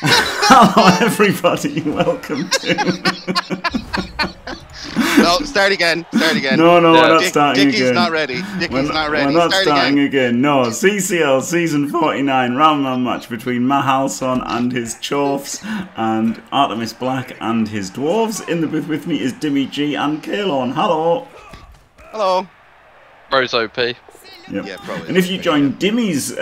Hello, everybody. Welcome to... No, start again. Start again. No, we're not starting again. Dickie's not ready. Dickie's not ready. We're not starting again. No, CCL Season 49 round-man match between Mahalsson and his chorfs and Artemis Black and his dwarves. In the booth with me is Dimmy Gee and Caolan. Hello. Hello. Rose OP. Yeah, probably. And if you join Dimmy's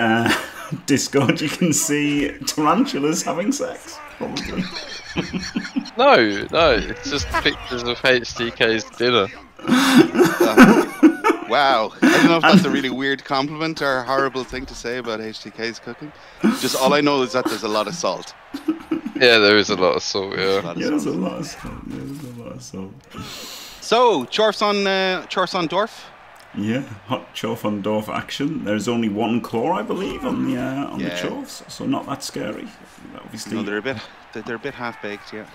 Discord, you can see tarantulas having sex. Probably. No, it's just pictures of HDK's dinner. Wow. I don't know if that's a really weird compliment or a horrible thing to say about HDK's cooking. Just all I know is that there's a lot of salt. Yeah, there is a lot of salt, yeah. There's a lot of salt. So, chorf on Dorf? Yeah, hot chorf on Dorf action. There's only one claw, I believe, on the chorfs, so not that scary. Obviously, no, they're a bit half-baked, yeah.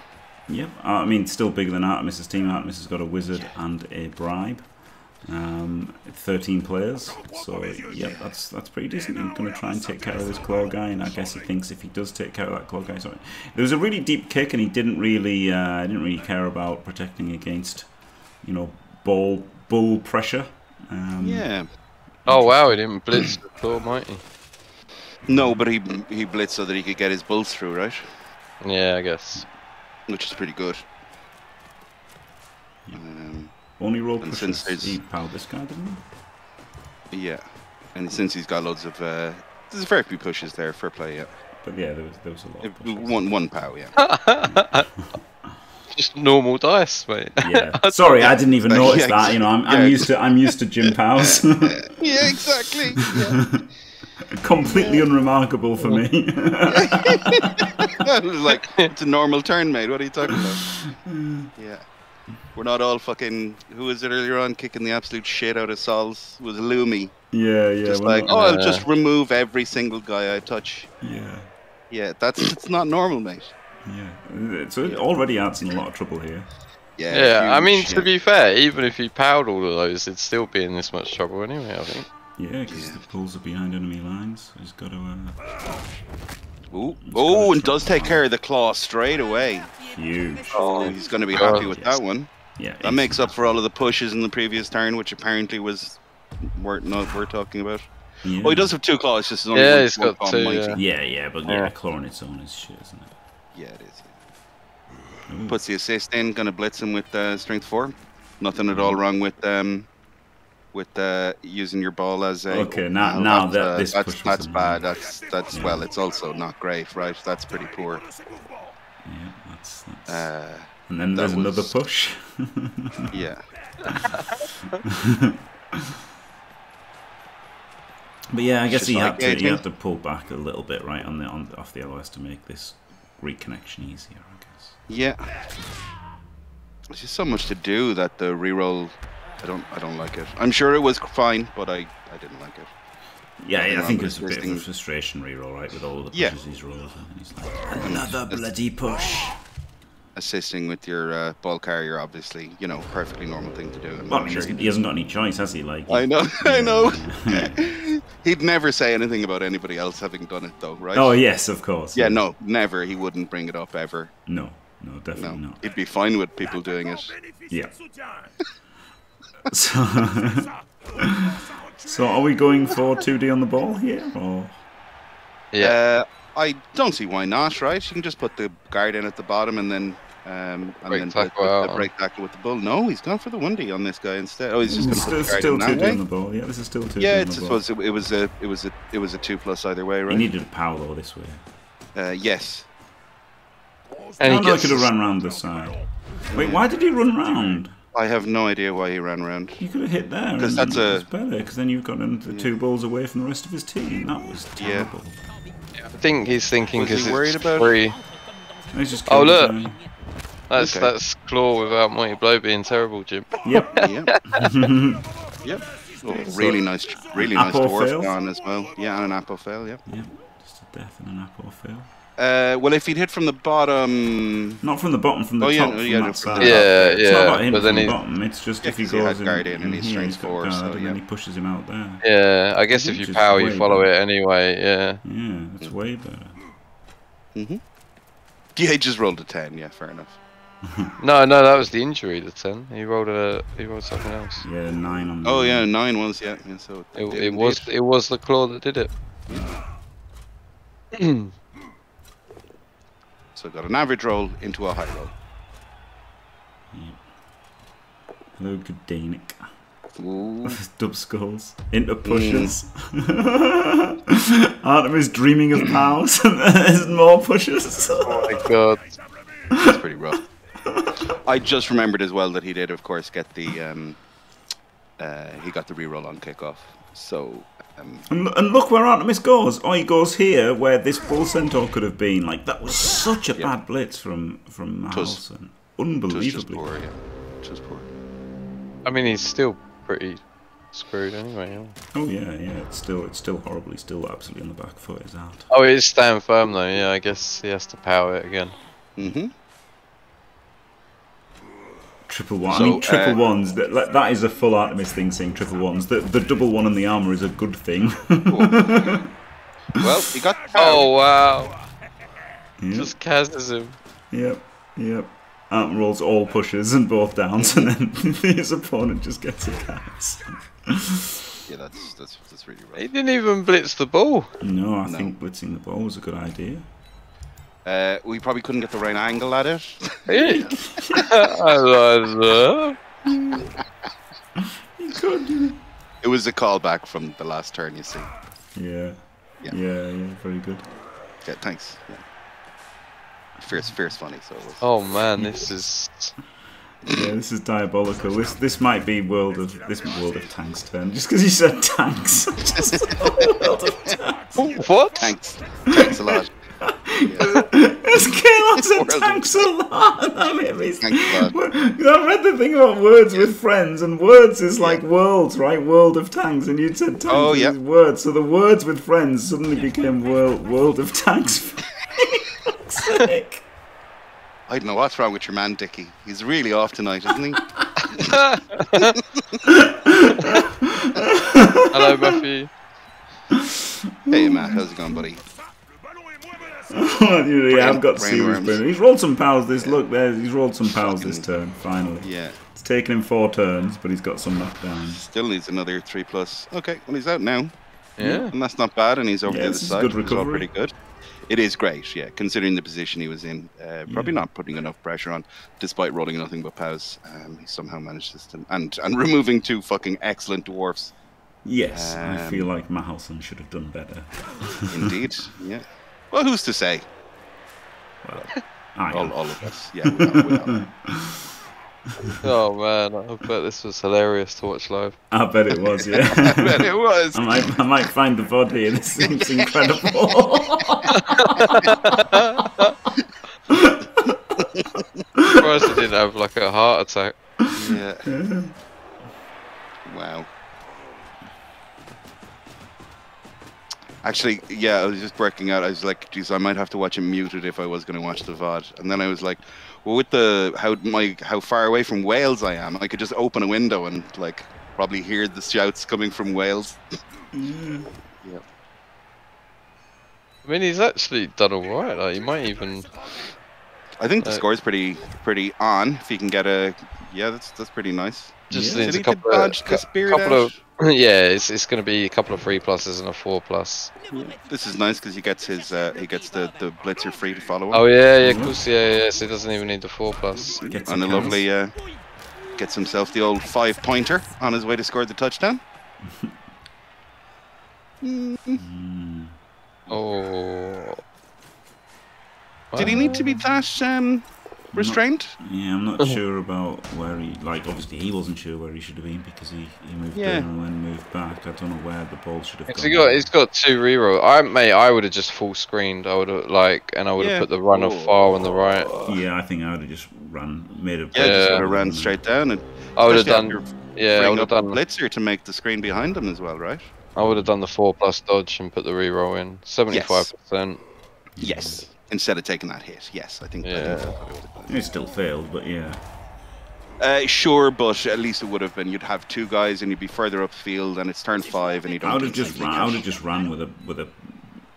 Yep, I mean, still bigger than Artemis's team. Artemis has got a wizard and a bribe. 13 players, so yeah, that's pretty decent. He's going to try and take care of this claw guy, and I guess he thinks if he does take care of that claw guy, sorry, there was a really deep kick, and he didn't really care about protecting against, you know, ball pressure. Yeah. Oh wow, he didn't blitz the claw, might he? No, but he blitzed so that he could get his bolts through, right? Yeah, I guess. Which is pretty good. Only roll pushes he powered this guy, didn't he? Yeah, and since he's got loads of... there's a fair few pushes there, fair play, yeah. But yeah, there was a lot of pushes. One pow, yeah. Just normal dice, mate. Yeah. Sorry, I didn't even notice that, you know, I'm used to gym pals. Yeah, exactly. Yeah. Completely unremarkable for me. It was like, it's a normal turn, mate. What are you talking about? Yeah. We're not all fucking... Who was it earlier on kicking the absolute shit out of Sol's? It was Lumi. Yeah. Just like, not, I'll just remove every single guy I touch. Yeah. Yeah, it's not normal, mate. Yeah. So it already adds in a lot of trouble here. Yeah, I mean, to be fair, even if you powered all of those, it'd still be in this much trouble anyway, I think. Yeah, because the pulls are behind enemy lines. He's got to... Oh, and does take care of the claw straight away. Huge. Oh, he's going to be happy with that one. Yeah. That makes up for all of the pushes in the previous turn, which apparently was we're talking about. Yeah. Oh, he does have two claws. Just his own he's got two. But claw on its own is shit, isn't it? Yeah, it is. Yeah. Puts the assist in. Going to blitz him with strength 4. Nothing at all wrong with using your ball as a... Okay, that's bad. That's well, it's also not great, right? That's pretty poor. Yeah, that's... and then there's another push. Yeah. But yeah, I guess he had to pull back a little bit, right, off the LOS to make this reconnection easier, I guess. Yeah. There's just so much to do that the reroll... I don't like it. I'm sure it was fine, but I didn't like it. Yeah, I think it's a bit of a frustration reroll, right? With all the pushes he's rolled. And he's like, another bloody push. Assisting with your ball carrier, obviously, you know, perfectly normal thing to do. He hasn't got any choice, has he? Like, I know. He'd never say anything about anybody else having done it, though, right? Oh, yes, of course. Yeah, no, never. He wouldn't bring it up, ever. No, definitely not. He'd be fine with people doing it. Yeah. So are we going for 2D on the ball here? Or? Yeah. I don't see why not, right? You can just put the guard in at the bottom and then break tackle with the ball. No, he's gone for the 1D on this guy instead. Oh, he's just going to still 2D on the ball. Yeah, this is still 2D. Yeah, it was a 2+ either way, right? He needed a power though this way. Yes. And he could have run round the side. Wait, why did he run round? I have no idea why he ran around. You could have hit there. Because that's a better. Because then you've gotten the 2 balls away from the rest of his team. That was terrible. Yeah. I think he's thinking because he's worried about. Free. Oh look, that's claw without mighty blow being terrible, Jim. Yep. Yep. Yep. Oh, really nice dwarf down as well. Yeah, and an apple fail. Yep. Yeah. Just a death and an apple fail. Well, if he'd hit from the bottom... Not from the bottom, from the top. It's not about him from the bottom, it's just if he goes in and he's strength 4, so and then he pushes him out there. Yeah, I guess if you power, you follow it anyway, yeah. Yeah, that's way better. Mm-hmm. Yeah, he just rolled a 10. Yeah, fair enough. No, that was the injury. The 10. He rolled something else. Yeah, 9 on. Oh yeah, 9 was yeah. So it was the claw that did it. So got an average roll into a high roll. Yeah. Hello, Gdanik. Dub skulls into pushers. Mm. Artemis dreaming of pals, and there's more pushers. Oh my god, that's pretty rough. I just remembered as well that he did, of course, get the he got the reroll on kickoff. So and look where Artemis goes. Oh, he goes here where this bull centaur could have been. Like that was such a bad blitz from Mahalsson. Unbelievably. Just poor, yeah. Just poor. I mean, he's still pretty screwed anyway. Yeah. Oh yeah, yeah. It's still horrible. He's still absolutely on the back foot. Is out. Oh, he's staying firm though. Yeah, I guess he has to power it again. Mhm. Triple one. So, I mean, triple ones. That is a full Artemis thing. Saying triple ones. The double one on the armor is a good thing. Well, he got. Oh wow! Yep. Just casts him. Yep. Yep. Ant rolls all pushes and both downs, and then his opponent just gets a cast. Yeah, that's really rough. He didn't even blitz the ball. No, I think blitzing the ball was a good idea. We probably couldn't get the right angle at it. It was a callback from the last turn, you see. Yeah. Yeah. Yeah. Yeah. Very good. Yeah. Thanks. Yeah. Fierce funny. So it was. Oh man, this is yeah, this is diabolical. This might be World of Tanks turn, just because you said tanks. Just World of Tanks. What? Tanks a lot. Yeah. It's Caolan said tanks a lot. I mean, I read the thing about words with friends, and words is like worlds, right? World of Tanks, and you said tanks is words, so the words with friends suddenly became World of Tanks. Sick. I don't know what's wrong with your man, Dickie. He's really off tonight, isn't he? Hello, Buffy. Hey, Matt. How's it going, buddy? I've got serious burn. He's rolled some pals this. Yeah. Look, there. He's rolled some pals this turn. Finally. Yeah. It's taken him 4 turns, but he's got some left down. Still needs another 3+. Okay. Well, he's out now. Yeah. And that's not bad. And he's over the other side. Good recovery. It's all pretty good. It is great, yeah, considering the position he was in. Probably not putting enough pressure on, despite rolling nothing but pows. He somehow managed this. And removing 2 fucking excellent dwarfs. Yes, I feel like Mahalsson should have done better. Indeed, yeah. Well, who's to say? Well, all of us, yeah. Oh man, I bet this was hilarious to watch live. I bet it was, yeah. I bet it was. I might find the VOD here. This seems incredible. I'm surprised I didn't have like a heart attack. Yeah. Wow. Actually, yeah, I was just working out. I was like, geez, I might have to watch it muted if I was going to watch the VOD. And then I was like, well, with how far away from Wales I am, I could just open a window and like probably hear the shouts coming from Wales. Yeah. I mean, he's actually done all right. Like, he might even. I think the score's pretty on. If he can get a, yeah, that's pretty nice. Just needs a couple of. Yeah, it's going to be a couple of 3+s and a 4+. Yeah. This is nice because he gets his he gets the blitzer free to follow up. Oh yeah, of course, yeah. So he doesn't even need the 4+. And a lovely gets himself the old 5-pointer on his way to score the touchdown. Oh. Did he need to be that restrained? I'm not sure about where he, like, obviously he wasn't sure where he should have been because he moved in and then moved back. I don't know where the ball should have gone. He's got 2 rerolls. I would have just full screened. I would have, like, and I would have put the runner far on the right. Yeah, I think I would have just ran straight down. And I would have done, I would have done blitzer to make the screen behind him as well, right? I would have done the 4+ dodge and put the reroll in. 75%. Yes. Instead of taking that hit, yes, I think it still failed, but yeah. Sure, but at least it would have been. You'd have 2 guys, and you'd be further upfield, and it's turn 5, and you don't. I would have just ran with a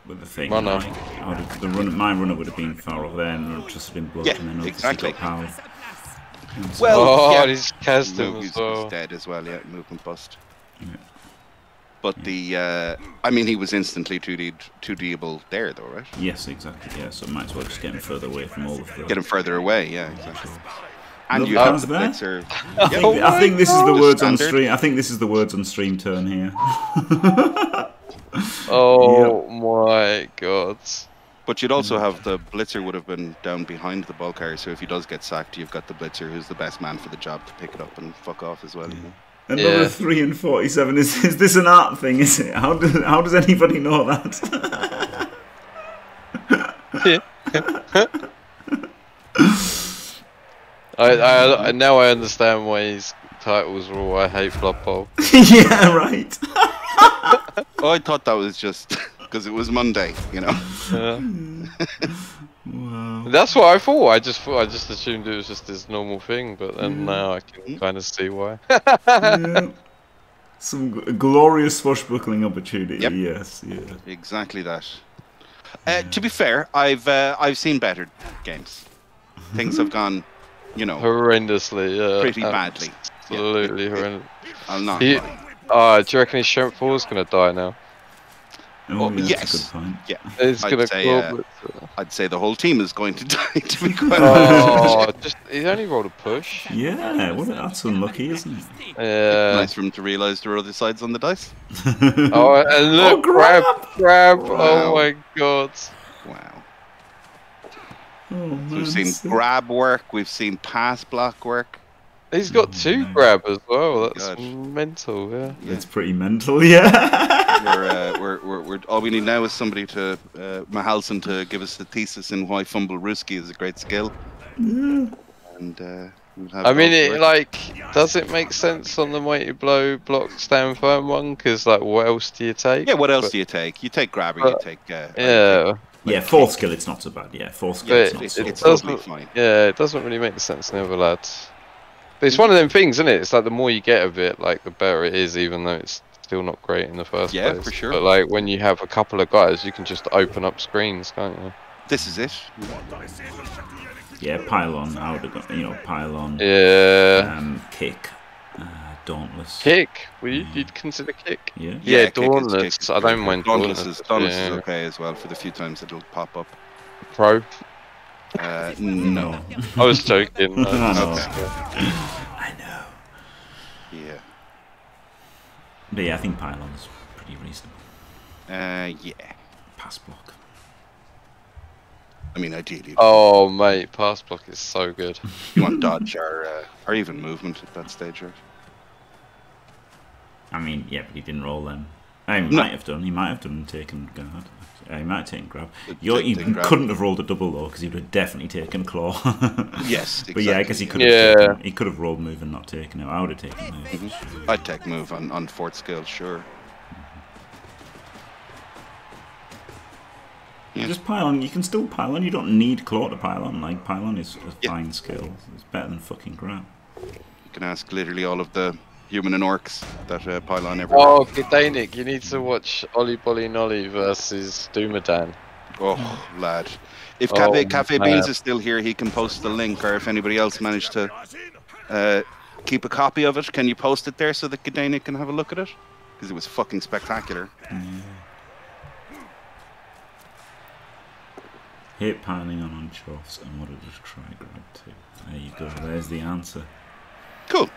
with the thing. Runner. My runner would have been far over there and just been blocked, yeah, and then exactly. Power. And so, well, yeah, his Keston was dead as well. Yeah, movement bust. Yeah. But yeah. I mean, he was instantly 2D-able there, though, right? Yes, exactly. Yeah, so might as well just get him further away from all of the. Get him further away. Yeah, exactly. And you have the blitzer. I think this is the words on stream. I think this is the words on stream turn here. Oh my god! But you'd also have the blitzer would have been down behind the ball carrier, so if he does get sacked, you've got the blitzer, who's the best man for the job, to pick it up and fuck off as well. Mm-hmm. Another 3 and 47. Is this an art thing? Is it? How does anybody know that? I now I understand why his titles were all "I hate Blood Bowl." Yeah, right. I thought that was just because it was Monday, you know. Yeah. Wow. That's what I thought. I just assumed it was just his normal thing, but then now I can kind of see why. Yeah. Some glorious swashbuckling opportunity. Yep. Yes. Yeah. Exactly that. Yeah. To be fair, I've seen better games. Things have gone. You know, horrendously, yeah. Pretty badly. Absolutely horrendous. I'm not. Do you reckon his Shrimpfall's gonna die now? Oh, well, yes. Yeah. It's gonna I'd say the whole team is going to die, to be quite honest. He only rolled a push. Yeah, well, that's unlucky, isn't it? Yeah. Nice for him to realise there are other sides on the dice. Oh, and look, grab. Wow. Oh my god. Wow. Oh, man, so we've seen grab work, we've seen pass block work. He's got 2 grab as well. That's mental, yeah. It's pretty mental, yeah. we're all we need now is somebody to Mahalsson to give us the thesis in why fumble Ruski is a great skill. Yeah. And we'll have does it make sense on the mighty blow block stand firm one? Because like, what else do you take? Yeah, what else do you take? You take grab, or you take yeah. Like, yeah, 4th skill it's not so bad. Yeah, 4th skill it's totally fine. Yeah, it doesn't really make sense in the other lads. But it's one of them things, isn't it? It's like the more you get of it, like the better it is, even though it's still not great in the first place. Yeah, for sure. But like when you have a couple of guys, you can just open up screens, can't you? This is it. Yeah, pylon. I would have got, you know, pylon. Yeah. Kick. Dauntless. Kick? Well, you'd consider kick. Yeah, yeah, Dauntless. Kick. I don't mind Dauntless. Dauntless is okay as well for the few times it'll pop up. Pro? No. I was joking. No. I know. Yeah. But yeah, I think pylon's pretty reasonable. Yeah. Pass block. I mean, ideally. Oh, mate, pass block is so good. You want dodge or even movement at that stage, right? I mean, yeah, but he didn't roll them. I mean, he might have done. He might have done and taken guard. He might have taken grab. Couldn't have rolled a double though, because he would have definitely taken claw. Yes, exactly. But yeah, I guess he could have. Yeah. Taken, he could have rolled move and not taken it. I would have taken move. Mm-hmm. I'd take move on 4th skill, sure. Mm-hmm. Yeah. Just pylon. You can still pylon. You don't need claw to pylon. Like pylon is a fine skill. It's better than fucking grab. You can ask literally all of the. Human and orcs that pylon everywhere. Oh, Gdanik, you need to watch Oli Bolly Nolly versus Doomadan. Oh, lad. If Cafe Beans is still here, he can post the link, or if anybody else managed to keep a copy of it, can you post it there so that Gdanik can have a look at it? Because it was fucking spectacular. Hate piling on chorfs and what did you try grab to? There you go, there's the answer. Cool.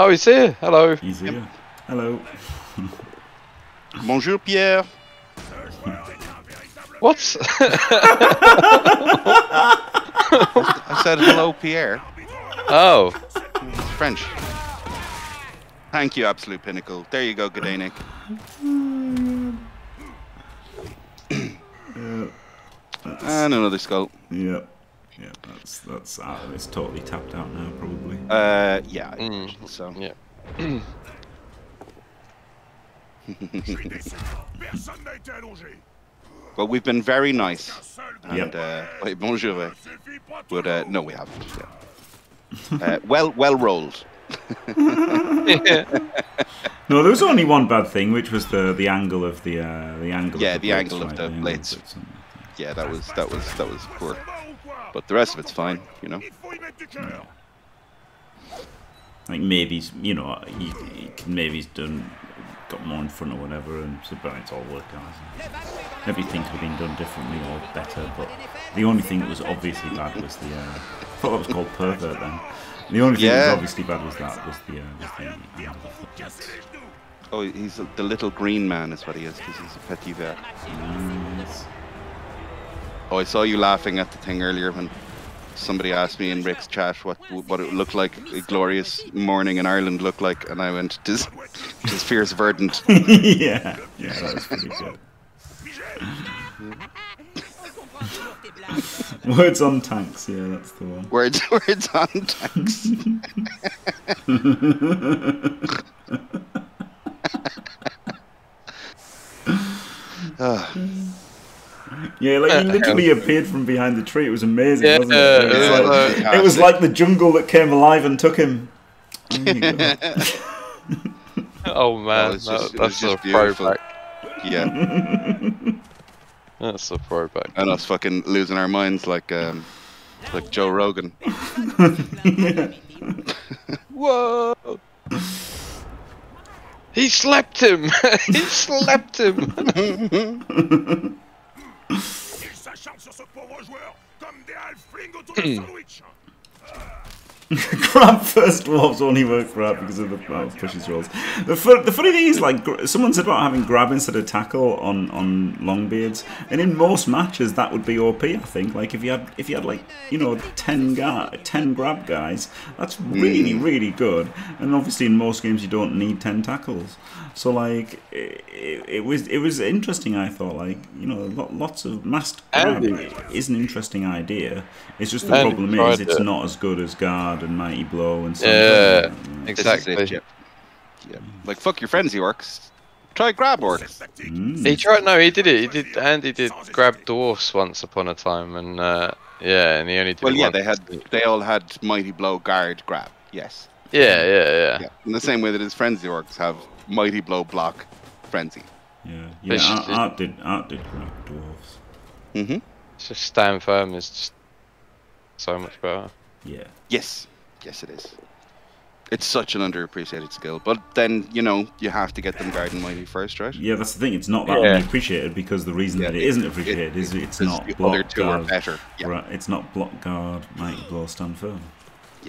Oh, he's here. Hello. He's here. Yep. Hello. Bonjour, Pierre. What? I said hello, Pierre. Oh. It's French. Thank you, Absolute Pinnacle. There you go, Gdanik. And another skull. Yeah. Yeah, that's it's totally tapped out now, probably. Yeah, I imagine so. Yeah. Well, we've been very nice. And, bonjour. But no, we haven't. Yeah. Well rolled. No, there was only one bad thing, which was the angle of the angle. Yeah, the angle of the blades. Yeah, that was poor. But the rest of it's fine, you know. Yeah. Like maybe he can, maybe he's done got more in front or whatever, and so but it's all worked out. Maybe things would have been done differently or better. But the only thing that was obviously bad was the. I thought that was called pervert then. The only thing that was obviously bad was that was the oh, he's the little green man is what he is, because he's a petit vert. Nice. Oh, I saw you laughing at the thing earlier when somebody asked me in Rick's chat what it looked like a glorious morning in Ireland looked like, and I went, "Tis fierce verdant." yeah, that was pretty good. Words on tanks, yeah, that's the one. Words on tanks. Yeah, like he literally appeared from behind the tree. It was amazing, wasn't it? It was like the jungle that came alive and took him. Oh man, that's so throwback. Yeah. That's a throwback. And us fucking losing our minds like Joe Rogan. Whoa! He slapped him! He slapped him! Grab first dwarves only work grab because of the pushes rolls. The funny thing is, like, someone said about having grab instead of tackle on longbeards, and in most matches that would be OP. I think, like, if you had like 10 grab guys, that's really really good. And obviously in most games you don't need 10 tackles. So like it was interesting. I thought, like, lots of masked grab is an interesting idea. It's just the problem is it's not as good as guard and mighty blow and stuff. Yeah, exactly. Yeah. Like, fuck your frenzy orcs. Try grab orcs. He tried. No, he did it. Andy did grab dwarfs once upon a time, and and he only did. Well, yeah, they all had mighty blow, guard, grab. Yes. Yeah. In the same way that his frenzy orcs have mighty blow, block, frenzy. Yeah. Art did grab dwarfs. Mhm. Just stand firm is just so much better. Yeah. Yes, it is. It's such an underappreciated skill, but then you have to get them guard and mighty first, right? Yeah, that's the thing. It's not that underappreciated because the reason that it isn't appreciated is it's not the block, other two guard, are better. Yeah. Right, it's not block, guard, mighty blow, stand firm,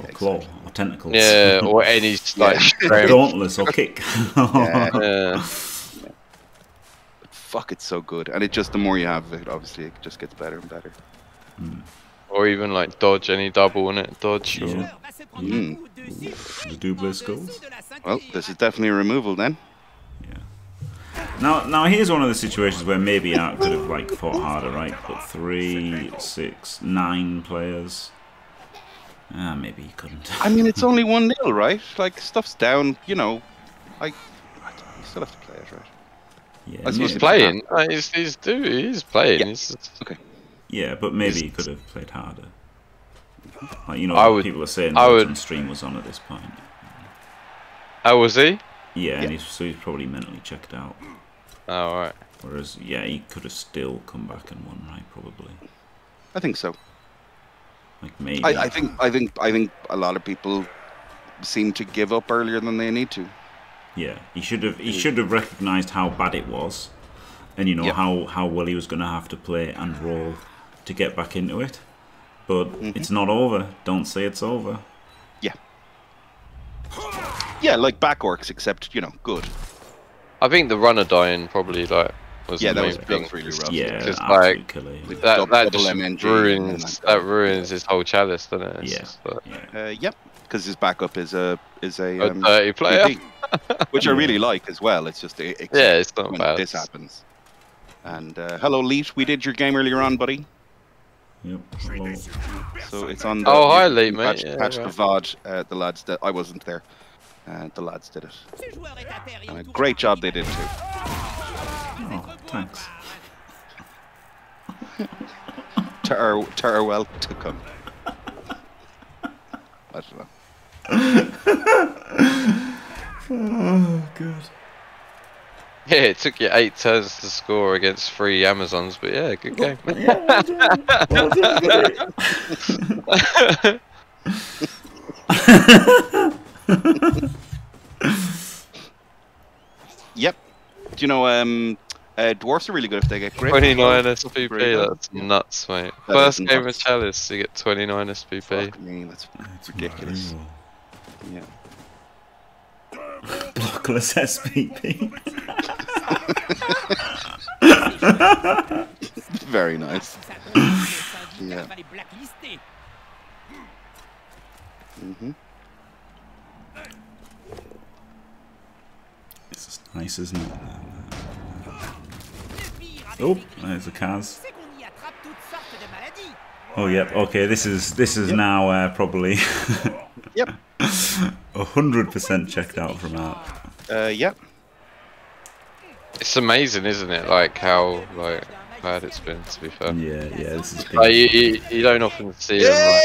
or claw, or tentacles, or any like dauntless or kick. But fuck, it's so good, and it just the more you have of it, obviously, it just gets better and better. Or even like dodge any double in it, dodge. The double skills. Well, this is definitely a removal then. Yeah. Now here's one of the situations where maybe Art could have like fought harder, right? But 3, 6, 9 players. Maybe he couldn't. I mean, it's only 1-0, right? Like stuff's down, I still have to play it, right? Yeah. I suppose he's playing. He's playing. Yeah. Okay. Yeah, but maybe he could have played harder. Like, people are saying the stream was on at this point. Oh, was he? Yeah, and so he's probably mentally checked out. Oh, alright. Whereas, yeah, he could have still come back and won, right? Probably. I think so. Like maybe. I think a lot of people seem to give up earlier than they need to. Yeah, he should have recognised how bad it was, and how well he was going to have to play and roll to get back into it. But it's not over. Don't say it's over. Yeah, like back orcs, except, good. I think the runner dying probably, like, was the main thing. Really rough. Yeah, just, like, that just ruins his whole chalice, doesn't it? Yep, because his backup is a dirty player. Which I really like as well. It's just it's not when bad. This happens. And hello, Leet. We did your game earlier on, buddy. Yep. Hello. So it's on. The, hi, Leet, mate. Patch the VOD. The lads that I wasn't there. The lads did it. And a great job they did too. Oh, thanks. Tarwell to come. I don't know. Oh, good. Yeah, it took you 8 turns to score against 3 Amazons, but yeah, good game. Yeah, well done. Well done. Yep. Do you know, dwarfs are really good if they get great. 29 SPP, that's nuts, mate. That first game of Chalice, you get 29 SPP. Fuck me, that's ridiculous. Yeah. Blockless SPP. Very nice. Yeah. Mm-hmm. This is nice, isn't it? Oh, there's the Kaz. Oh, yep. Okay, this is now probably. Yep. 100% checked out from that. Yep. It's amazing, isn't it? Like how bad it's been. To be fair. Yeah, yeah. This is. Like, you don't often see them. Like...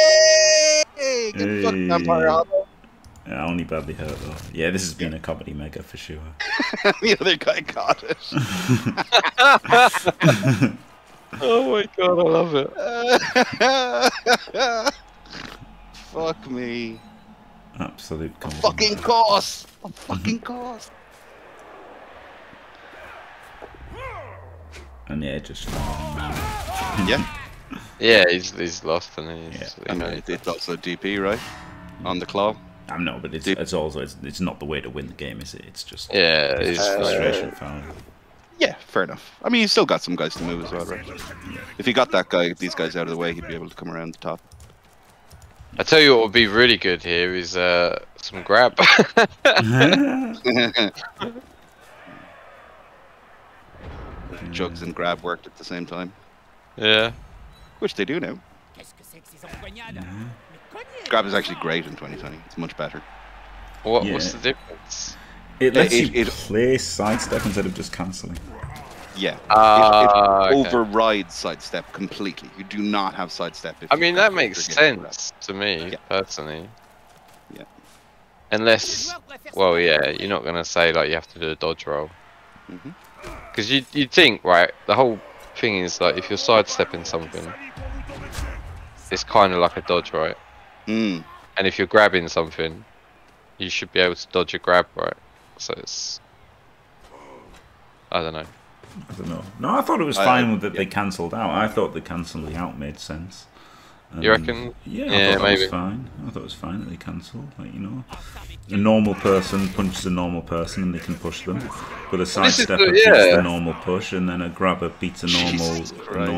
Good fucking vampire armor. Yeah, only badly hurt though. Yeah, this has been a comedy mega for sure. The other guy got it. Oh my god, I love it. Fuck me. Absolute comedy. Fucking course! A fucking course! And yeah, just... Yeah? Yeah, he's lost and he's... Yeah. I know, it's also DP, right? On the claw? I know, but it's also... It's not the way to win the game, is it? It's just... Yeah, it's frustration found. Yeah, fair enough. I mean, he's still got some guys to move as well, right? Yeah. If he got that guy, these guys out of the way, he'd be able to come around the top. I tell you what would be really good here is some grab. Jugs and grab worked at the same time. Yeah. Which they do now. Yeah. Grab is actually great in 2020. It's much better. What? Yeah. What's the difference? It lets you play sidestep instead of just cancelling. Yeah, it overrides sidestep completely. You do not have sidestep. I mean, that makes sense to me, personally. Yeah. Unless, well, yeah, you're not going to say, like, you have to do a dodge roll. Because you'd think, right, the whole thing is, like, if you're sidestepping something, it's kind of like a dodge, right? Mm. And if you're grabbing something, you should be able to dodge a grab, right? So it's... I don't know. I don't know. No, I thought it was fine that they cancelled out. I thought the cancelling out made sense. You reckon? Yeah, I thought it was fine. I thought it was fine that they cancelled. Like, you know, a normal person punches a normal person and they can push them. But a sidestepper beats the normal push, and then a grabber beats a normal push.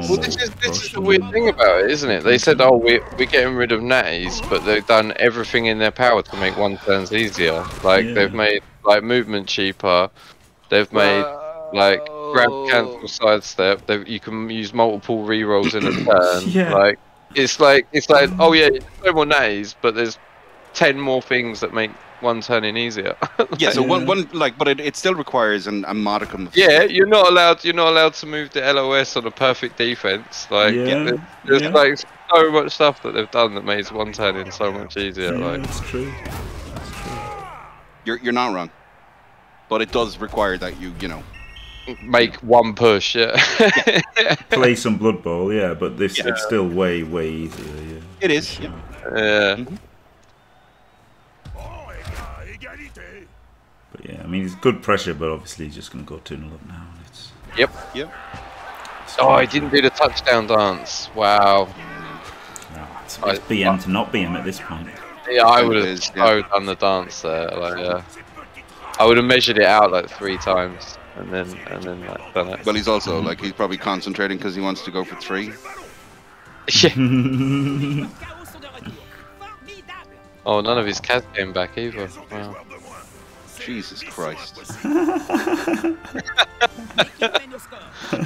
Well, this is the weird thing about it, isn't it? They said, oh, we're getting rid of natties, but they've done everything in their power to make 1-turns easier. Like, they've made, like, movement cheaper. They've made, like... Grab, cancel, sidestep. You can use multiple rerolls in a turn. Yeah. Like it's like oh yeah, no more natties, but there's 10 more things that make 1 turning easier. Like, yeah, so one like, but it still requires a modicum. Yeah, you're not allowed to move the LOS on a perfect defense. Like there's like so much stuff that they've done that makes 1-turning so much easier. Yeah, like that's true. That's true. You're not wrong, but it does require that you know. Make 1 push, yeah. Play some Blood Bowl, yeah, but this it's still way, way easier. Yeah. It is. Sure. Yeah. Mm-hmm. But yeah, I mean it's good pressure, but obviously he's just gonna go 2-0 up now. It's... Yep. Yep. It's I didn't do the touchdown dance. Wow. No, it's BM to not BM at this point. Yeah, I would have done the dance there. Like, I would have measured it out like 3 times. And then like, done it. Well, he's also like he's probably concentrating because he wants to go for 3. Yeah. Oh, none of his cat came back either. Wow. Jesus Christ.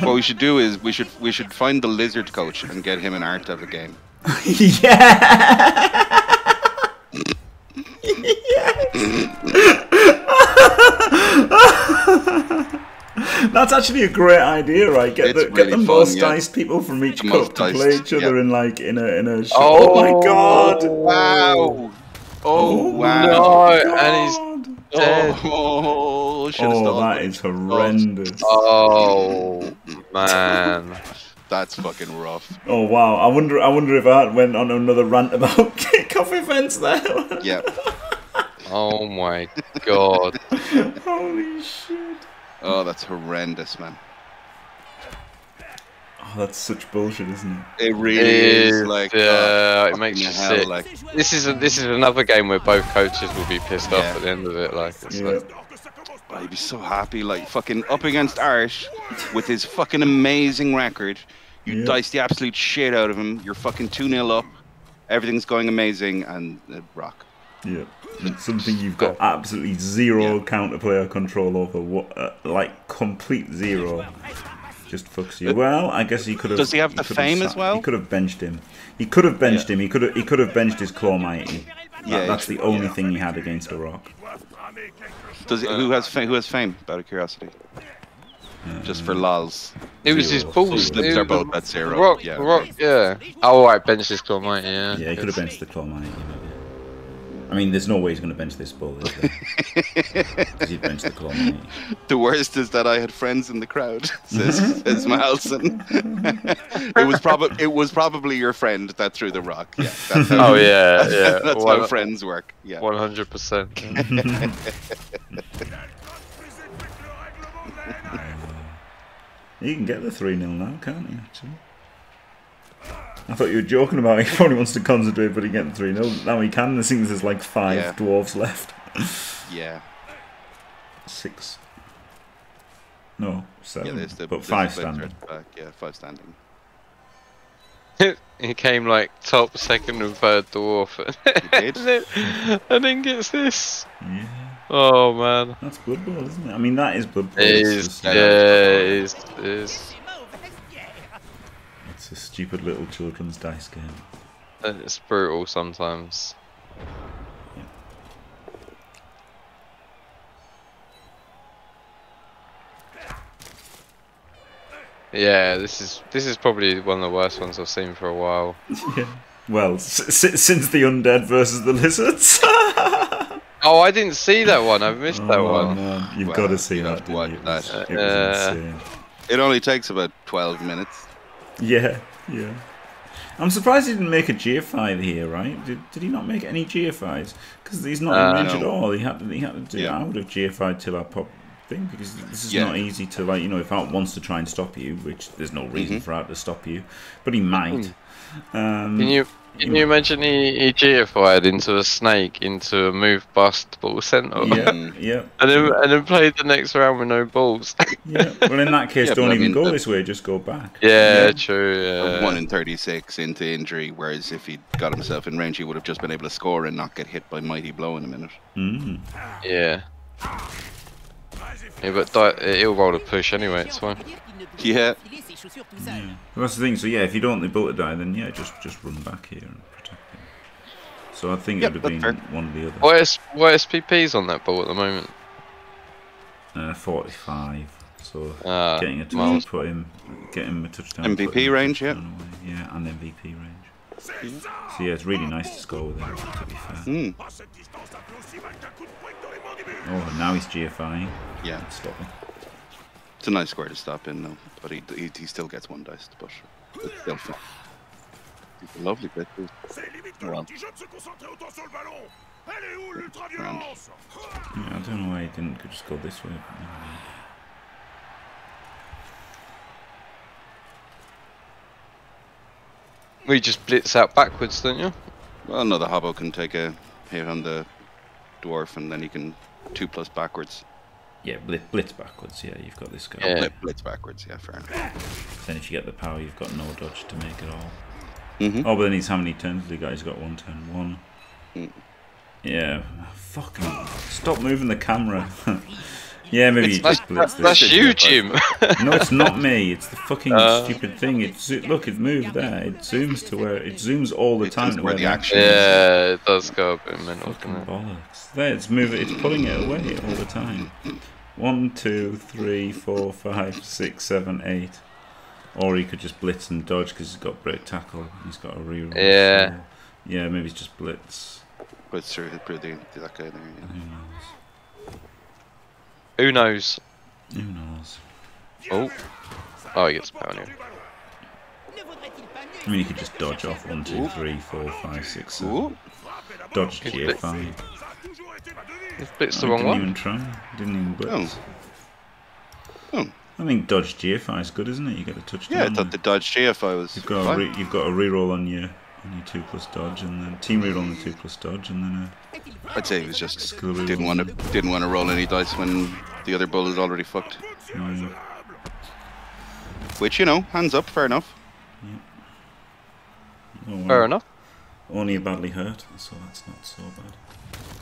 What we should do is we should find the lizard coach and get him an art of the game. Yeah. Yes. That's actually a great idea, right? Get the most dice people from each cup to play each other in a shop. Oh my god! Wow! Oh, wow. No, and he's dead. Oh, that is horrendous. Oh, man. That's fucking rough. Oh wow! I wonder if I went on another rant about kick-off events there. Yeah. Oh my god. Holy shit. Oh, that's horrendous, man. Oh, that's such bullshit, isn't it? It really is. Like, it makes you sick. Like... This is another game where both coaches will be pissed off at the end of it. Like, I'd be so happy, like fucking up against Irish with his fucking amazing record. You dice the absolute shit out of him. You're fucking 2-0 up. Everything's going amazing, and rock. Yeah, it's something you've got absolutely zero counterplayer control over. What, like complete zero. Just fucks you. Well, I guess he could have. Does he have the fame as well? He could have benched him. He could have benched him. He could have benched his claw mighty. Yeah, that's the only thing he had against a rock. Does it, who has fame? Out of curiosity, just for lols. It was his balls. They're both at zero. Rock, yeah. Rock, yeah. Oh, I benched this claw mighty. Yeah. Yeah, he could have benched the claw mighty. I mean, there's no way he's going to bench this bull, is there? Because he'd bench the claw mighty. The worst is that I had friends in the crowd, says Mahalsson. it was probably your friend that threw the rock. Yeah, that's how, that's how friends work. Yeah. 100%. You can get the 3-0 now, can't you, actually? I thought you were joking about it. He probably wants to concentrate, but he gets 3-0. Now he can. This thing there's like 5 dwarves left. 6. No, 7. Yeah, but 5 standing. Back. Yeah, 5 standing. He came like top, second, and third dwarf. He did. And then gets this. Yeah. Oh, man. That's Blood Bowl, isn't it? I mean, that is Blood Bowl. It is. Yeah, it is. It's a stupid little children's dice game. And it's brutal sometimes. Yeah. This is probably one of the worst ones I've seen for a while. Yeah. Well, since the undead versus the lizards. Oh, I didn't see that one. I missed that one. No. You've got to see that. It was insane. It only takes about 12 minutes. Yeah. I'm surprised he didn't make a GFI here, right? Did he not make any GFIs? Because he's not in range at all. He had to do. I would have GFI'd till I pop thing, because this is not easy to, like, you know, if Art wants to try and stop you, which there's no reason for Art to stop you, but he might. Can you imagine he GFI'd into a snake, into a move bust ball center? Yeah, yeah. And then played the next round with no balls. Yeah, well, in that case, don't even go this way, just go back. Yeah, true. Yeah. 1 in 36 into injury, whereas if he'd got himself in range, he would have just been able to score and not get hit by Mighty Blow in a minute. Mm. Yeah, but he'll roll a push anyway, it's fine. Yeah. Well, that's the thing. So if you don't want the bull to die, then just run back here and protect him. So I think it would have been one of the other. What SPP's on that bull at the moment? 45. So getting a touchdown, put him, get him a touchdown. MVP range, yeah, and MVP range. So it's really nice to score with him, to be fair. Oh, now he's GFI. Yeah, stop him. It's a nice square to stop in, though, but he still gets 1 dice, but it's still fun. It's a lovely bit, too. Yeah, I don't know why he didn't just go this way. We just blitz out backwards, don't you? Well, no, the hobo can take a hit on the dwarf, and then he can 2+ backwards. Yeah, blitz backwards, you've got this guy. Yeah, blitz backwards, fair enough. Then if you get the power, you've got no dodge to make at all. Oh, but then he's how many turns has he got? He's got 1 turn. Yeah, fucking stop moving the camera. Maybe you just blitz this. That's you, Jim. No, it's not me. It's the fucking stupid thing. Look, it moved there. It zooms to where... It zooms all the time to where the action is. Yeah, it does go up in mental. Fucking bollocks. There, it's moving. It's pulling it away all the time. 1, 2, 3, 4, 5, 6, 7, 8. Or he could just blitz and dodge because he's got break tackle. He's got a reroll. Yeah. So, maybe it's just blitz. But it's true, he'd probably do that guy there. Who knows? Who knows? Oh. Oh, he gets power here. I mean, you could just dodge off 1, 2, 3, 4, 5, 6, 7. Ooh. Dodge GA5. He's blitzed the wrong one. Didn't even try. Didn't even blitz. Oh. Oh. I think dodge GA5 is good, isn't it? You get a touchdown. Yeah, I thought the dodge GA5 was. You've got a reroll on your 2 plus dodge, and then team reroll on the 2 plus dodge, and then a. I'd say he was just didn't want to roll any dice when the other bull is already fucked. Which, you know, hands up, fair enough. Yeah. Oh, well. Fair enough. Only badly hurt, so that's not so bad.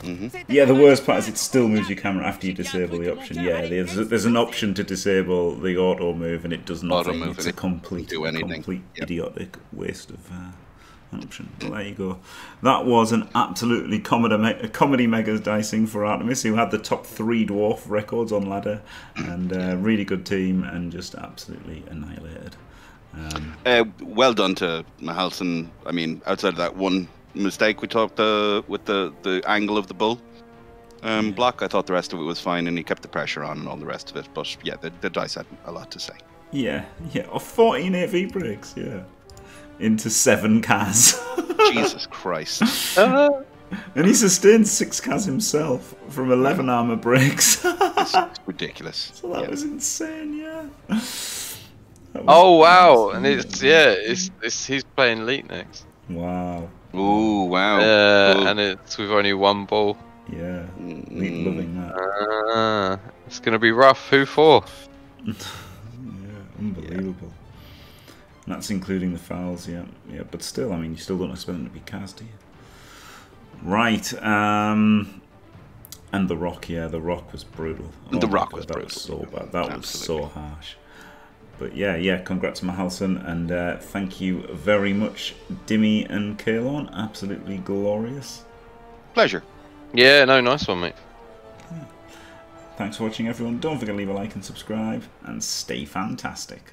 Mm-hmm. Yeah, the worst part is it still moves your camera after you disable the option. Yeah, there's an option to disable the auto move, and it does not. It's a complete idiotic waste of an option. Well, there you go. That was an absolutely comedy megas dicing for Artemis, who had the top 3 dwarf records on ladder, and really good team, and just absolutely annihilated. Well done to Mahalsson. I mean, outside of that one mistake we talked with the angle of the bull block, I thought the rest of it was fine, and he kept the pressure on and all the rest of it. But yeah, the dice had a lot to say. Yeah, yeah. Or 14 AV breaks, yeah. Into 7 Kaz. Jesus Christ. And he sustained 6 Kaz himself from 11 armor breaks. It's ridiculous. So that was insane, yeah. Oh wow! And it's he's playing Leet next. Wow! Ooh wow! Yeah, cool. And it's with only 1 ball. Yeah, Leet loving that. It's gonna be rough. Who for? Yeah, unbelievable. Yeah. And that's including the fouls. Yeah, yeah. But still, I mean, you still don't expect them to be cast, do you? Right. And the rock. Yeah, the rock was brutal. Oh, the rock was brutal. That was so bad. That was so harsh. But yeah, yeah, congrats Mahalsson, and thank you very much, Dimmy and Caolan. Absolutely glorious. Pleasure. Yeah, no, nice one, mate. Yeah. Thanks for watching, everyone. Don't forget to leave a like and subscribe, and stay fantastic.